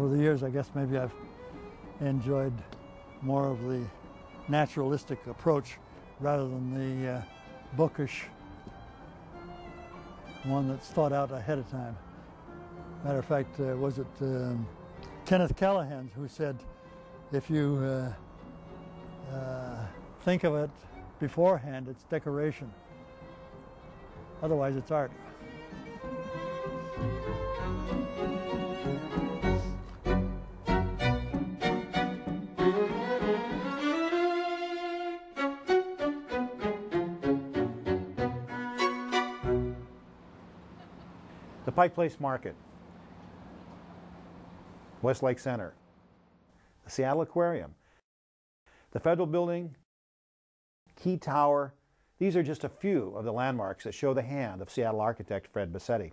over the years, I guess maybe I've enjoyed more of the naturalistic approach rather than the bookish one that's thought out ahead of time. Matter of fact, was it Kenneth Callahan who said, if you think of it beforehand, it's decoration. Otherwise, it's art. The Pike Place Market, Westlake Center, the Seattle Aquarium, the Federal Building, Key Tower. These are just a few of the landmarks that show the hand of Seattle architect Fred Bassetti.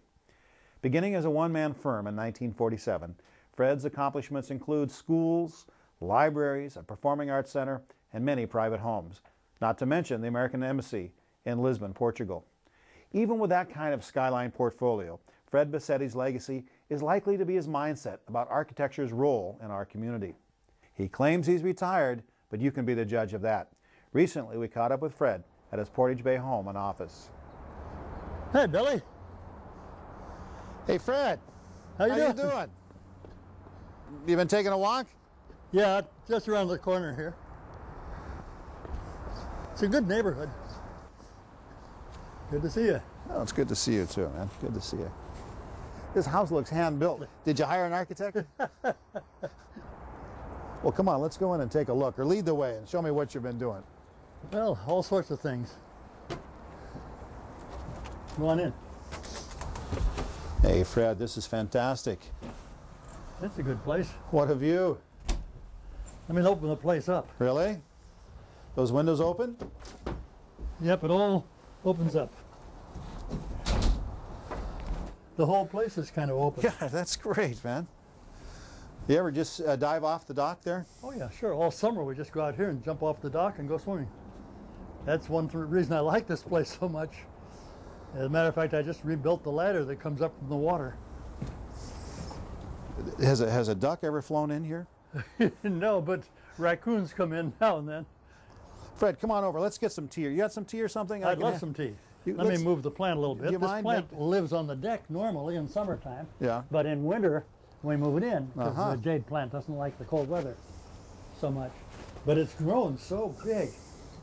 Beginning as a one-man firm in 1947, Fred's accomplishments include schools, libraries, a performing arts center, and many private homes, not to mention the American Embassy in Lisbon, Portugal. Even with that kind of skyline portfolio, Fred Bassetti's legacy is likely to be his mindset about architecture's role in our community. He claims he's retired, but you can be the judge of that. Recently, we caught up with Fred at his Portage Bay home and office. Hey, Billy. Hey, Fred. How you doing? You been taking a walk? Yeah, just around the corner here. It's a good neighborhood. Good to see you. Oh, it's good to see you too, man. Good to see you. This house looks hand-built. Did you hire an architect? Well, come on, let's go in and take a look, or lead the way and show me what you've been doing. Well, all sorts of things. Come on in. Hey, Fred, this is fantastic. That's a good place. What a view. I mean, open the place up. Really? Those windows open? Yep, it all opens up. The whole place is kind of open. Yeah, that's great, man. You ever just dive off the dock there? Oh yeah, sure. All summer we just go out here and jump off the dock and go swimming. That's one reason I like this place so much. As a matter of fact, I just rebuilt the ladder that comes up from the water. Has a duck ever flown in here? No, but raccoons come in now and then. Fred, come on over. Let's get some tea. You got some tea or something? I'd love some tea. Let me move the plant a little bit. This plant lives on the deck normally in summertime. Yeah. But in winter, we move it in because the jade plant doesn't like the cold weather so much. But it's grown so big.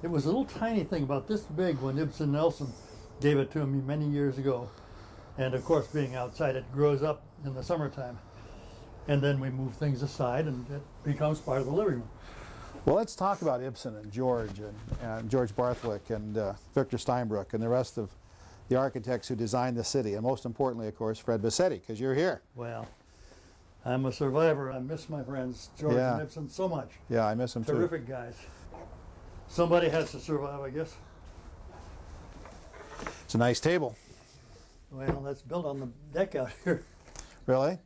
It was a little tiny thing about this big when Ibsen Nelson gave it to me many years ago. And of course, being outside, it grows up in the summertime. And then we move things aside and it becomes part of the living room. Well, let's talk about Ibsen and George Barthwick and Victor Steinbruck and the rest of the architects who designed the city. And most importantly, of course, Fred Bassetti, because you're here. Well, I'm a survivor. I miss my friends, George and Ibsen, so much. Yeah, I miss them too. Terrific guys. Somebody has to survive, I guess. It's a nice table. Well, that's built on the deck out here. Really?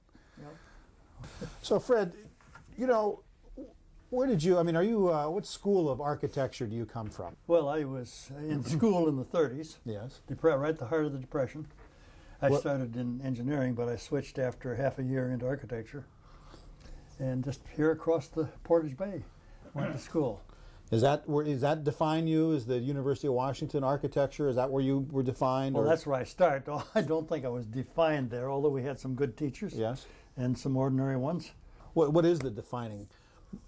Yep. So, Fred, you know, where did you, I mean, are you, what school of architecture do you come from? Well, I was in school in the 30s. Yes. Right at the heart of the Depression. I started in engineering, but I switched after half a year into architecture. And just here across the Portage Bay, went to school. Does that define you as the University of Washington architecture? Is that where you were defined? Well, that's where I started. Oh, I don't think I was defined there, although we had some good teachers. Yes. And some ordinary ones. What is the defining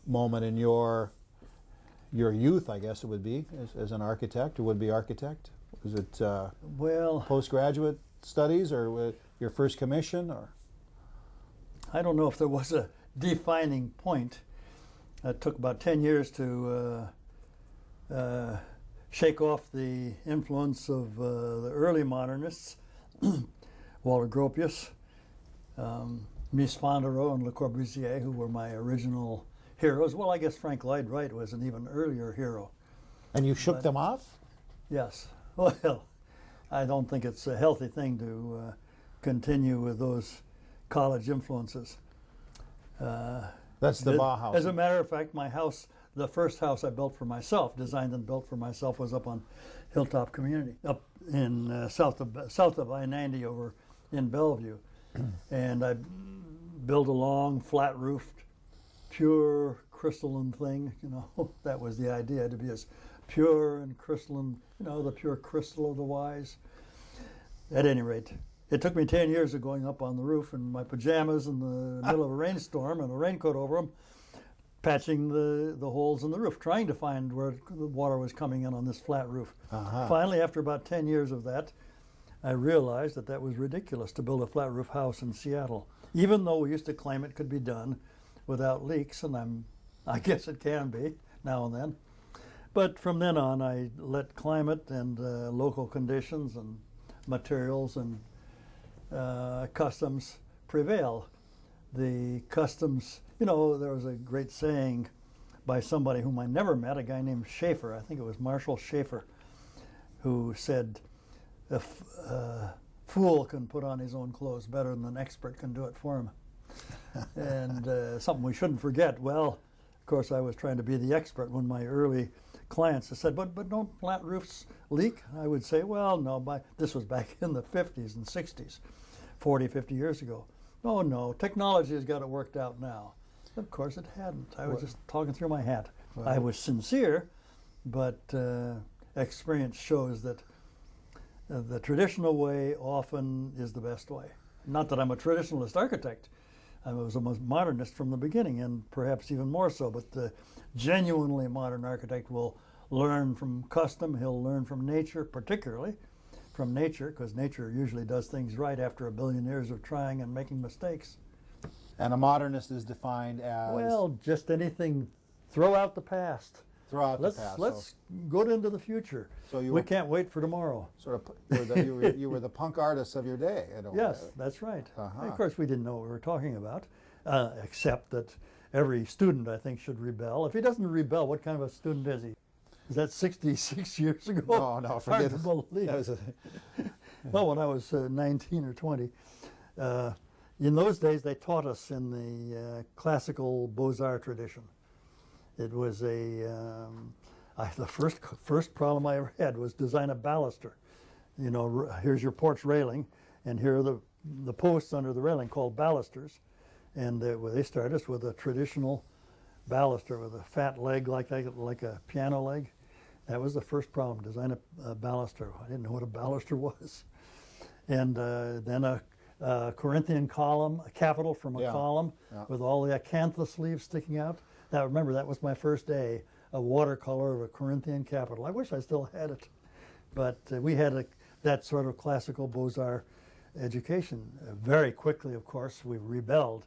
moment in your youth, I guess it would be, as an architect, or would-be architect? Was it postgraduate studies or your first commission? Or I don't know if there was a defining point. It took about 10 years to shake off the influence of the early modernists, Walter Gropius, Mies van der Rohe, and Le Corbusier, who were my original heroes. Well, I guess Frank Lloyd Wright was an even earlier hero. And you shook them off? Yes. Well, I don't think it's a healthy thing to continue with those college influences. That's the Bauhaus. As a matter of fact, my house, the first house I built for myself, designed and built for myself, was up on Hilltop Community, up in south of I-90 over in Bellevue. And I build a long, flat-roofed, pure, crystalline thing. You know, that was the idea, to be as pure and crystalline, you know, the pure crystal of the wise. At any rate, it took me 10 years of going up on the roof in my pajamas in the middle of a rainstorm and a raincoat over them, patching the holes in the roof, trying to find where the water was coming in on this flat roof. Uh-huh. Finally, after about 10 years of that, I realized that that was ridiculous to build a flat roof house in Seattle, even though we used to claim it could be done without leaks, and I guess it can be now and then. But from then on, I let climate and local conditions and materials and customs prevail. The customs, you know, there was a great saying by somebody whom I never met, a guy named Schaefer, I think it was Marshall Schaefer, who said, if a fool can put on his own clothes better than an expert can do it for him. And something we shouldn't forget. Well, of course, I was trying to be the expert when my early clients said, but don't flat roofs leak? I would say, well, no, this was back in the 50s and 60s, 40, 50 years ago. Oh, no, technology has got it worked out now. Of course, it hadn't. I was just talking through my hat. Right. I was sincere, but experience shows that the traditional way often is the best way. Not that I'm a traditionalist architect. I was a modernist from the beginning, and perhaps even more so, but the genuinely modern architect will learn from custom. He'll learn from nature, particularly from nature, because nature usually does things right after a billion years of trying and making mistakes. And a modernist is defined as? Well, just anything. Throw out the past. Let's go into the future. So we can't wait for tomorrow. Sort of, you were the punk artists of your day. Yes, that's right. Uh-huh. Of course, we didn't know what we were talking about, except that every student, I think, should rebel. If he doesn't rebel, what kind of a student is he? Is that 66 years ago? No, no, forget it. Hard to believe. Well, when I was 19 or 20, in those days, they taught us in the classical Beaux-Arts tradition. It was a, the first problem I ever had was design a baluster. You know, here's your porch railing, and here are the posts under the railing called balusters. And they started us with a traditional baluster with a fat leg like a piano leg. That was the first problem, design a baluster. I didn't know what a baluster was. And then a Corinthian column, a capital from a column with all the acanthus leaves sticking out. Now, remember, that was my first day, a watercolor of a Corinthian capital. I wish I still had it. But we had that sort of classical Beaux-Arts education. Very quickly, of course, we rebelled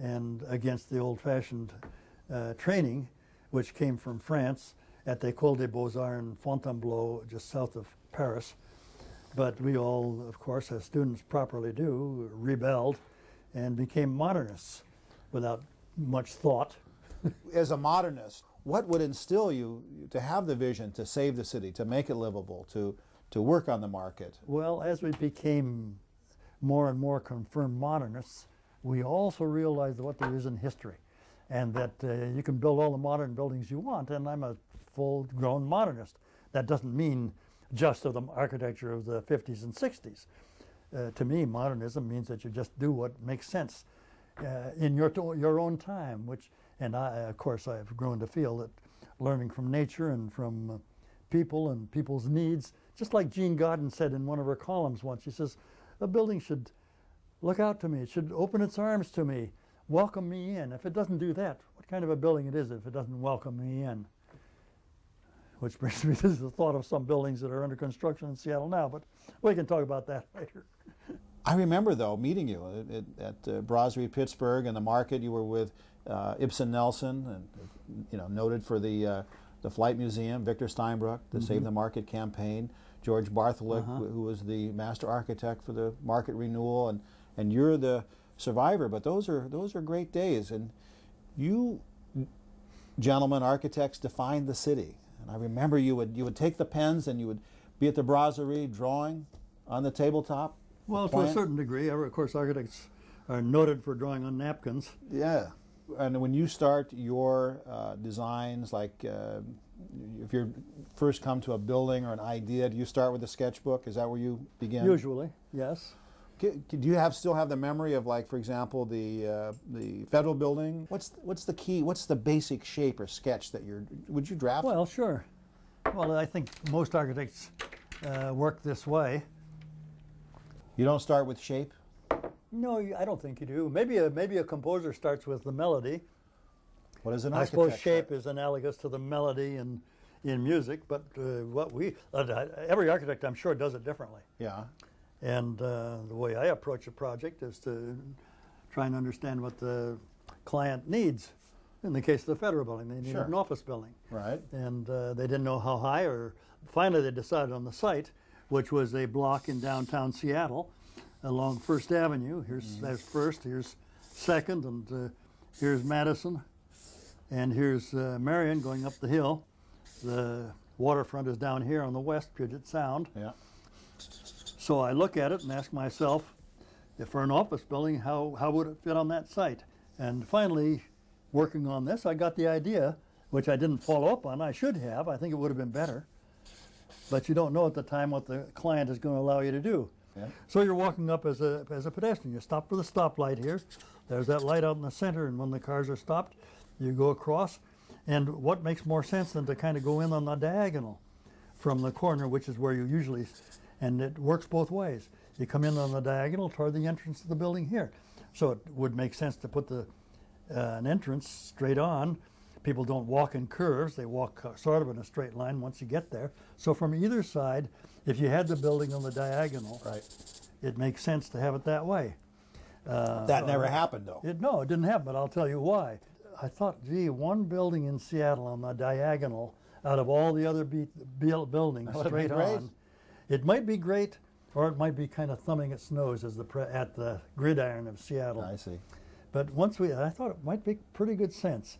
against the old-fashioned training, which came from France at the Ecole des Beaux-Arts in Fontainebleau, just south of Paris. But we all, of course, as students properly do, rebelled and became modernists without much thought. As a modernist, what would instill you to have the vision to save the city, to make it livable, to work on the market? Well, as we became more and more confirmed modernists, we also realized what there is in history, and that you can build all the modern buildings you want, and I'm a full-grown modernist. That doesn't mean just of the architecture of the 50s and 60s. To me, modernism means that you just do what makes sense in your own time, which... And of course, I've grown to feel that learning from nature and from people and people's needs, just like Jean Godin said in one of her columns once, she says, a building should look out to me. It should open its arms to me, welcome me in. If it doesn't do that, what kind of a building it is if it doesn't welcome me in? Which brings me to the thought of some buildings that are under construction in Seattle now, but we can talk about that later. I remember, though, meeting you at Brasserie Pittsburgh and the market. You were with Ibsen Nelson, and you know, noted for the Flight Museum, Victor Steinbruck, the Save the Market campaign, George Barthwick, who was the master architect for the market renewal, and you're the survivor. But those are great days, and you gentlemen architects defined the city. And I remember you would take the pens and you would be at the brasserie drawing on the tabletop. Well, to a certain degree, of course, architects are noted for drawing on napkins. Yeah. And when you start your designs, like if you first come to a building or an idea, do you start with a sketchbook? Is that where you begin? Usually, yes. Do you still have the memory of, like, for example, the Federal Building? What's the key? What's the basic shape or sketch that would you draft? Well, sure. Well, I think most architects work this way. You don't start with shape? No, I don't think you do. Maybe a composer starts with the melody. What is an architect? I suppose shape is analogous to the melody in music, but every architect, I'm sure, does it differently. Yeah. And the way I approach a project is to try and understand what the client needs. In the case of the Federal Building, they needed sure. an office building. Right. And they didn't know how high, or finally they decided on the site, which was a block in downtown Seattle along First Avenue. There's First, here's Second, and here's Madison, and here's Marion going up the hill. The waterfront is down here on the west, Puget Sound. Yeah. So I look at it and ask myself, if for an office building, how would it fit on that site? And finally, working on this, I got the idea, which I didn't follow up on. I should have. I think it would have been better. But you don't know at the time what the client is going to allow you to do. Yeah. So you're walking up as a pedestrian. You stop for the stoplight here. There's that light out in the center, and when the cars are stopped, you go across. And what makes more sense than to kind of go in on the diagonal from the corner, which is where you usually, and it works both ways. You come in on the diagonal toward the entrance of the building here. So it would make sense to put an entrance straight on. People don't walk in curves. They walk sort of in a straight line once you get there. So from either side, if you had the building on the diagonal, right, it makes sense to have it that way. That never happened, though. No, it didn't happen, but I'll tell you why. I thought, gee, one building in Seattle on the diagonal out of all the other buildings straight on. It might be great, or it might be kind of thumbing its nose at the gridiron of Seattle. I see. But I thought it might make pretty good sense.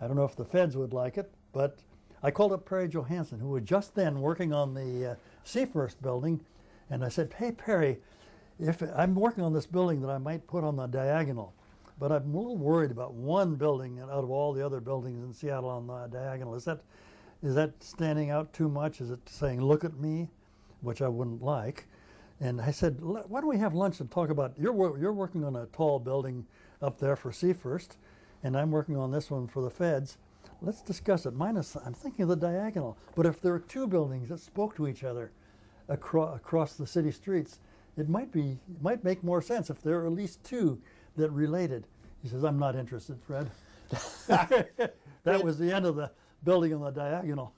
I don't know if the feds would like it, but I called up Perry Johansson, who was just then working on the Seafirst building, and I said, hey, Perry, if I'm working on this building that I might put on the diagonal, but I'm a little worried about one building out of all the other buildings in Seattle on the diagonal. Is that standing out too much? Is it saying, look at me, which I wouldn't like? And I said, why don't we have lunch and talk about, you're working on a tall building up there for Seafirst, and I'm working on this one for the feds. Let's discuss it. Minus, I'm thinking of the diagonal. But if there are two buildings that spoke to each other across the city streets, it might make more sense if there are at least two that related. He says, I'm not interested, Fred. That was the end of the building on the diagonal.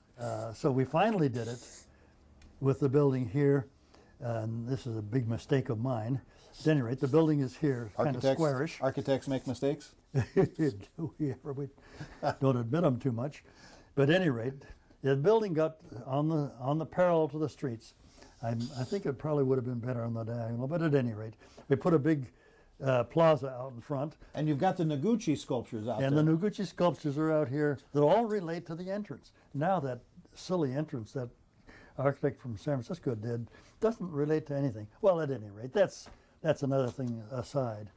So we finally did it with the building here. And this is a big mistake of mine. At any rate, the building is here, kind of squarish. Architects make mistakes? We don't admit them too much. But at any rate, the building got on the parallel to the streets. I think it probably would have been better on the diagonal, but at any rate, we put a big plaza out in front. And you've got the Noguchi sculptures out there. And the Noguchi sculptures are out here that all relate to the entrance. Now that silly entrance that architect from San Francisco did doesn't relate to anything. Well, at any rate, that's another thing aside.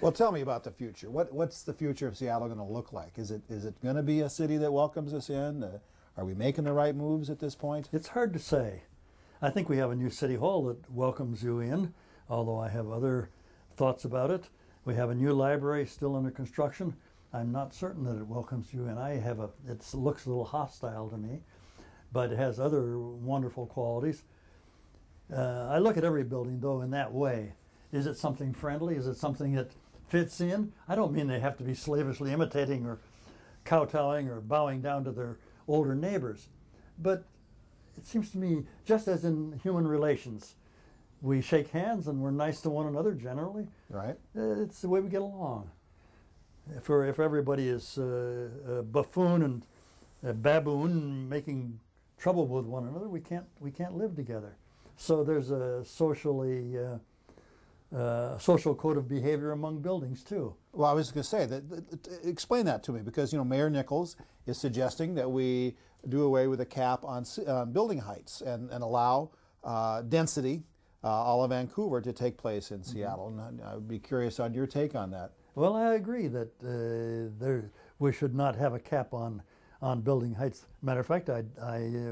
Well, tell me about the future. What's the future of Seattle going to look like? Is it going to be a city that welcomes us in? Are we making the right moves at this point? It's hard to say. I think we have a new city hall that welcomes you in, although I have other thoughts about it. We have a new library still under construction. I'm not certain that it welcomes you, and it looks a little hostile to me, but it has other wonderful qualities. I look at every building, though, in that way. Is it something friendly? Is it something that fits in? I don't mean they have to be slavishly imitating or kowtowing or bowing down to their older neighbors, but it seems to me, just as in human relations, we shake hands and we're nice to one another generally. Right. It's the way we get along. If everybody is a buffoon and a baboon making trouble with one another, we can't live together. So there's a social code of behavior among buildings too. Well, I was going to say that explain that to me, because Mayor Nichols is suggesting that we do away with a cap on building heights and allow density. All of Vancouver to take place in Seattle, and I would be curious on your take on that. Well, I agree that we should not have a cap on building heights. Matter of fact, I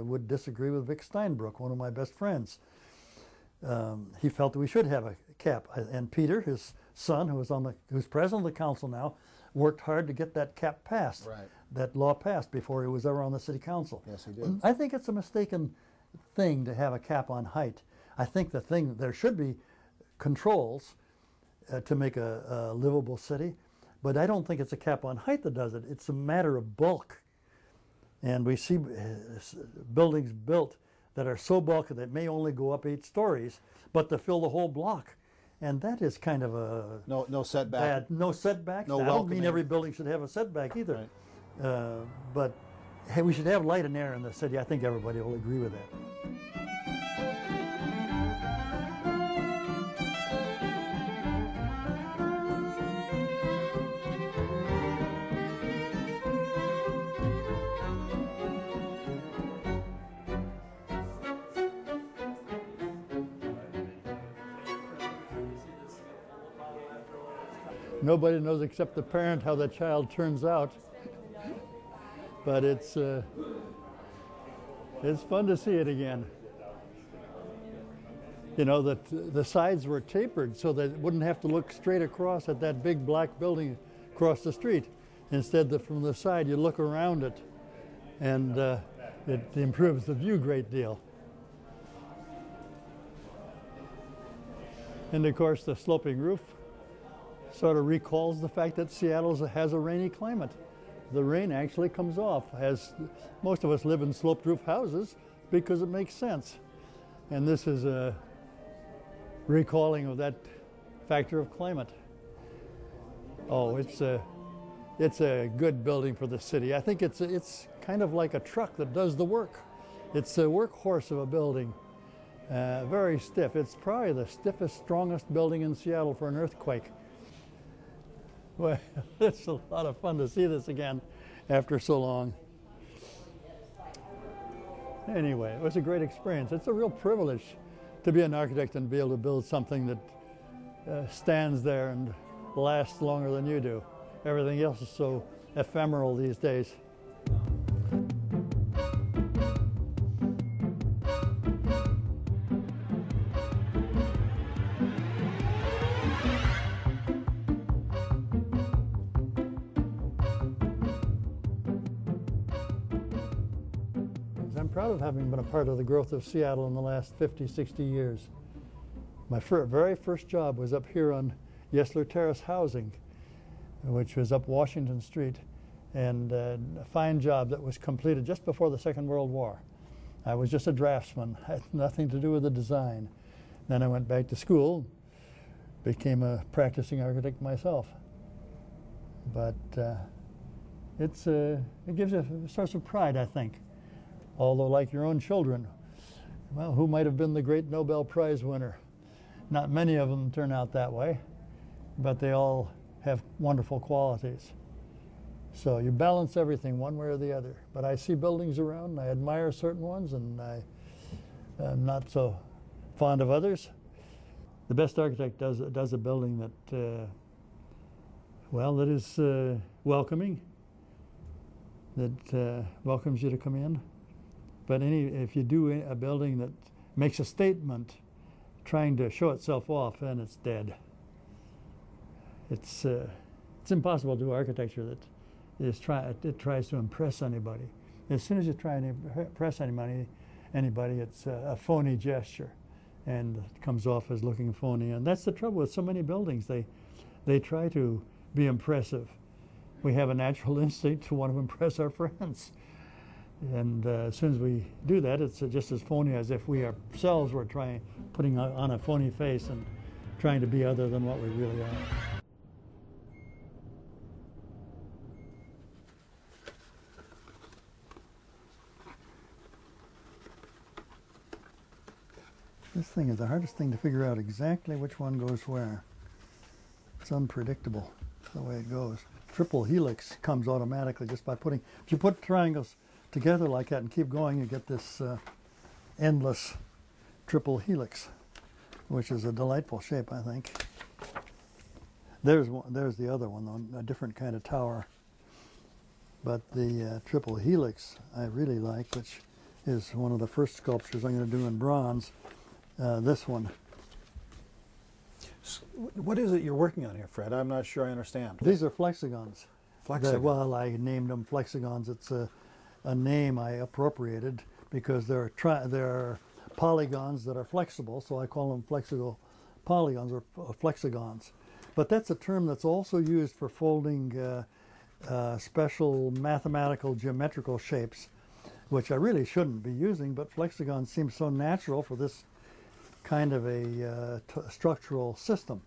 would disagree with Vic Steinbruck, one of my best friends. he felt that we should have a cap. And Peter, his son, who's president of the council now, worked hard to get that cap passed, right. That law passed before he was ever on the city council. Yes, he did. I think it's a mistaken thing to have a cap on height. I think the thing, there should be controls to make a livable city, but I don't think it's a cap on height that does it. It's a matter of bulk. And we see buildings built that are so bulky that may only go up 8 stories, but to fill the whole block. And that is kind of a... No setback. Bad, no setbacks. No, I don't mean every building should have a setback either. Right. But hey, we should have light and air in the city. I think everybody will agree with that. Nobody knows except the parent how the child turns out, but it's fun to see it again. You know, that the sides were tapered so that it wouldn't have to look straight across at that big black building across the street. Instead, from the side, you look around it, and it improves the view a great deal. And of course, the sloping roof sort of recalls the fact that Seattle has a rainy climate. The rain actually comes off. Most of us live in sloped roof houses because it makes sense. And this is a recalling of that factor of climate. Oh, it's a good building for the city. I think it's kind of like a truck that does the work. It's a workhorse of a building. Very stiff. It's probably the stiffest, strongest building in Seattle for an earthquake. Well, it's a lot of fun to see this again after so long. Anyway, it was a great experience. It's a real privilege to be an architect and be able to build something that stands there and lasts longer than you do. Everything else is so ephemeral these days. Of having been a part of the growth of Seattle in the last 50, 60 years. My very first job was up here on Yesler Terrace Housing, which was up Washington Street, and a fine job that was completed just before the Second World War. I was just a draftsman, had nothing to do with the design. Then I went back to school, became a practicing architect myself. But it gives you a source of pride, I think. Although, like your own children, well, who might have been the great Nobel Prize winner? Not many of them turn out that way, but they all have wonderful qualities. So you balance everything one way or the other. But I see buildings around, and I admire certain ones, and I am not so fond of others. The best architect does a building that, well, that is welcoming, that welcomes you to come in. But if you do a building that makes a statement trying to show itself off, then it's dead. It's impossible to do architecture that tries to impress anybody. As soon as you try to impress anybody, it's a phony gesture, and it comes off as looking phony. And that's the trouble with so many buildings. They try to be impressive. We have a natural instinct to want to impress our friends. And as soon as we do that, it's just as phony as if we ourselves were putting on a phony face and trying to be other than what we really are. This thing is the hardest thing to figure out exactly which one goes where. It's unpredictable the way it goes. Triple helix comes automatically just by putting, if you put triangles together like that and keep going, you get this endless triple helix, which is a delightful shape, I think. There's the other one, a different kind of tower. But the triple helix I really like, which is one of the first sculptures I'm going to do in bronze. this one. What is it you're working on here, Fred? I'm not sure I understand. These are Flexagons. Flexagons. Well, I named them Flexagons. It's a name I appropriated because they're polygons that are flexible, so I call them flexible polygons or Flexagons. But that's a term that's also used for folding special mathematical geometrical shapes, which I really shouldn't be using, but Flexagon seems so natural for this kind of a structural system.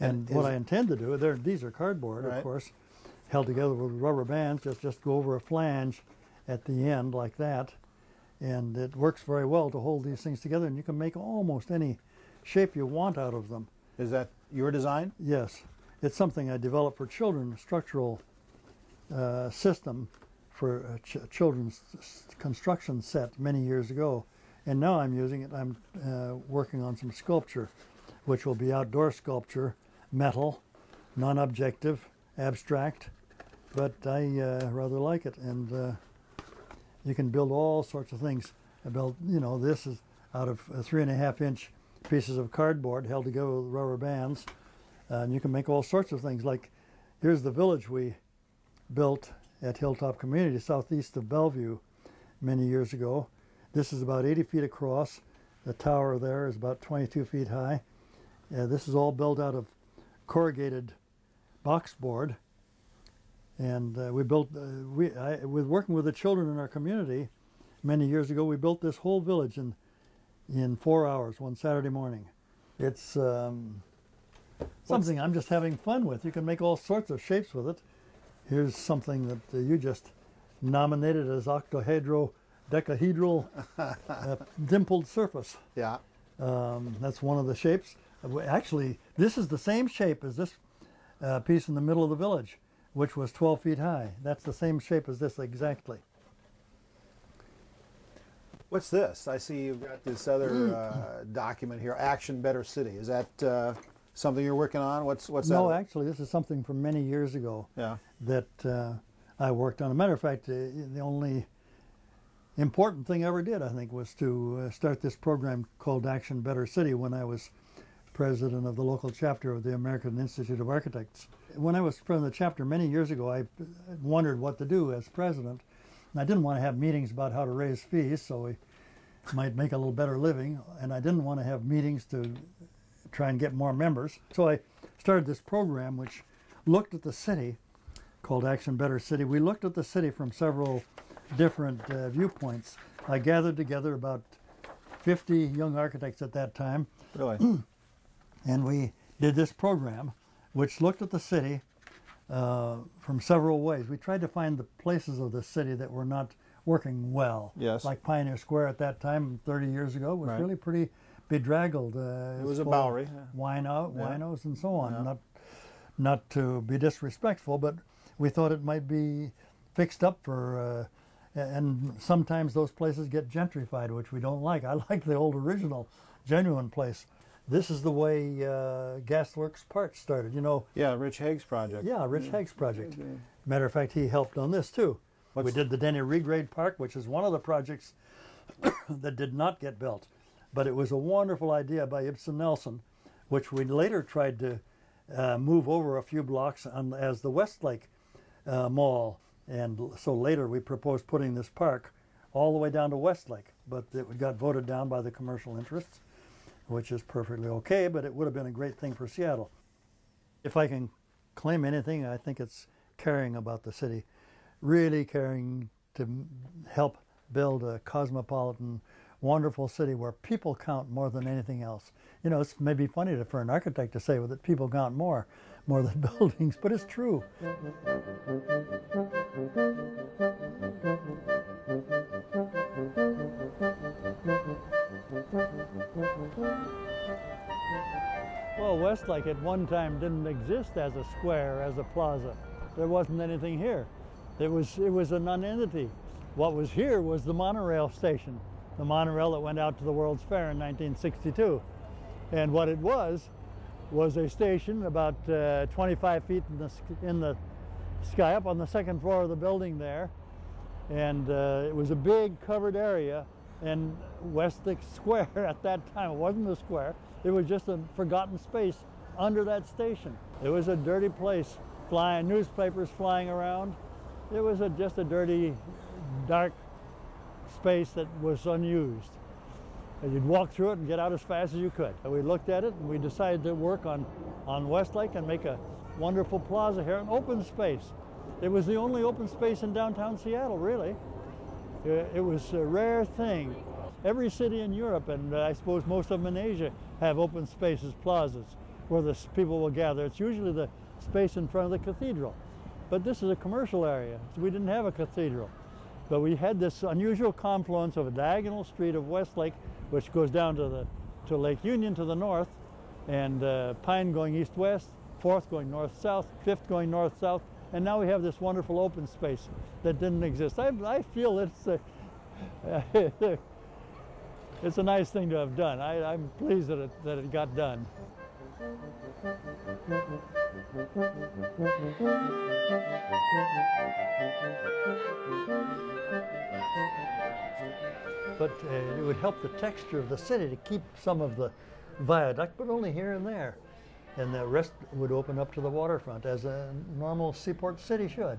And what I intend to do, these are cardboard, right, of course, held together with rubber bands, just go over a flange at the end like that. And it works very well to hold these things together, and you can make almost any shape you want out of them. Is that your design? Yes. It's something I developed for children, a structural system for a children's construction set many years ago. And now I'm using it. I'm working on some sculpture, which will be outdoor sculpture, metal, non-objective, abstract. But I rather like it, and you can build all sorts of things. I built, you know, this is out of 3½-inch pieces of cardboard held together with rubber bands. And you can make all sorts of things. Like, here's the village we built at Hilltop Community, southeast of Bellevue, many years ago. This is about 80 feet across. The tower there is about 22 feet high. This is all built out of corrugated boxboard. And we built, with working with the children in our community many years ago, we built this whole village in 4 hours, one Saturday morning. It's something I'm just having fun with. You can make all sorts of shapes with it. Here's something that you just nominated as octahedral, decahedral, dimpled surface. Yeah. That's one of the shapes. Actually, this is the same shape as this piece in the middle of the village, which was 12 feet high. That's the same shape as this exactly. What's this? I see you've got this other document here, Action Better City. Is that something you're working on? What's that? No, actually, this is something from many years ago, yeah, that I worked on. As a matter of fact, the only important thing I ever did, I think, was to start this program called Action Better City when I was president of the local chapter of the American Institute of Architects. When I was president of the chapter many years ago, I wondered what to do as president. And I didn't want to have meetings about how to raise fees so we might make a little better living. And I didn't want to have meetings to try and get more members. So I started this program which looked at the city, called Action Better City. We looked at the city from several different viewpoints. I gathered together about 50 young architects at that time. Really? And we did this program which looked at the city from several ways. We tried to find the places of the city that were not working well. Yes. Like Pioneer Square at that time, 30 years ago, was right, really pretty bedraggled. It was a Bowery. Winos and so on. Yeah. Not to be disrespectful, but we thought it might be fixed up for, and sometimes those places get gentrified, which we don't like. I like the old original, genuine place. This is the way Gasworks Park started, you know. Yeah, Rich Hague's project. Yeah, Rich Hague's project. Okay. Matter of fact, he helped on this too. We did the Denny Regrade Park, which is one of the projects that did not get built. But it was a wonderful idea by Ibsen Nelson, which we later tried to move over a few blocks on, as the Westlake Mall. And so later we proposed putting this park all the way down to Westlake, but it got voted down by the commercial interests, which is perfectly okay, but it would have been a great thing for Seattle. If I can claim anything, I think it's caring about the city, really caring to help build a cosmopolitan, wonderful city where people count more than anything else. You know, it's maybe funny for an architect to say that people count more than buildings, but it's true. Well, Westlake at one time didn't exist as a square, as a plaza. There wasn't anything here. It was a nonentity. What was here was the monorail station, the monorail that went out to the World's Fair in 1962. And what it was a station about 25 feet in the sky, up on the second floor of the building there. And it was a big covered area in Westlake Square at that time. It wasn't a square. It was just a forgotten space under that station. It was a dirty place, flying newspapers flying around. It was just a dirty, dark space that was unused. And you'd walk through it and get out as fast as you could. And we looked at it and we decided to work on Westlake and make a wonderful plaza here, an open space. It was the only open space in downtown Seattle, really. It was a rare thing. Every city in Europe, and I suppose most of them in Asia, have open spaces, plazas, where the people will gather. It's usually the space in front of the cathedral. But this is a commercial area, so we didn't have a cathedral. But we had this unusual confluence of a diagonal street of Westlake, which goes down to Lake Union to the north, and Pine going east-west, 4th going north-south, 5th going north-south, and now we have this wonderful open space that didn't exist. I feel it's a nice thing to have done. I'm pleased that it got done. But it would help the texture of the city to keep some of the viaduct, but only here and there. And the rest would open up to the waterfront, as a normal seaport city should.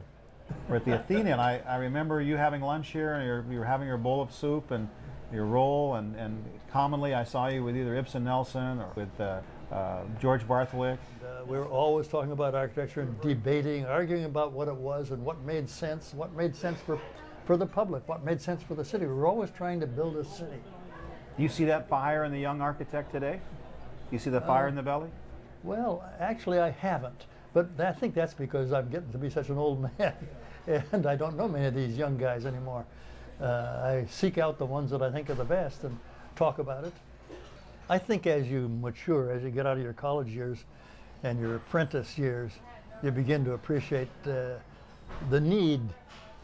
We're at the Athenian. I remember you having lunch here, and you were having your bowl of soup and your roll, and commonly I saw you with either Ibsen Nelson or with George Barthwick. We were always talking about architecture and debating, arguing about what it was and what made sense for the public, what made sense for the city. We were always trying to build a city. Do you see that fire in the young architect today? Do you see the fire in the belly? Well, actually I haven't, but I think that's because I'm getting to be such an old man and I don't know many of these young guys anymore. I seek out the ones that I think are the best and talk about it. I think as you mature, as you get out of your college years and your apprentice years, you begin to appreciate the need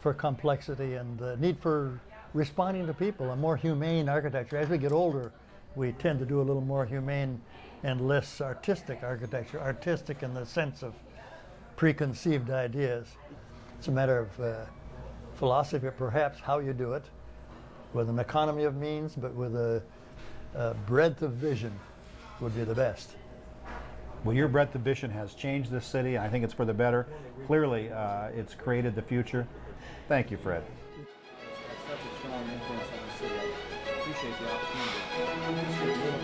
for complexity and the need for responding to people, a more humane architecture. As we get older, we tend to do a little more humane and less artistic architecture, artistic in the sense of preconceived ideas. It's a matter of philosophy, perhaps, how you do it, with an economy of means, but with a breadth of vision would be the best. Well, your breadth of vision has changed this city. I think it's for the better. Clearly, it's created the future. Thank you, Fred. That's such a strong influence on the city. I appreciate the opportunity.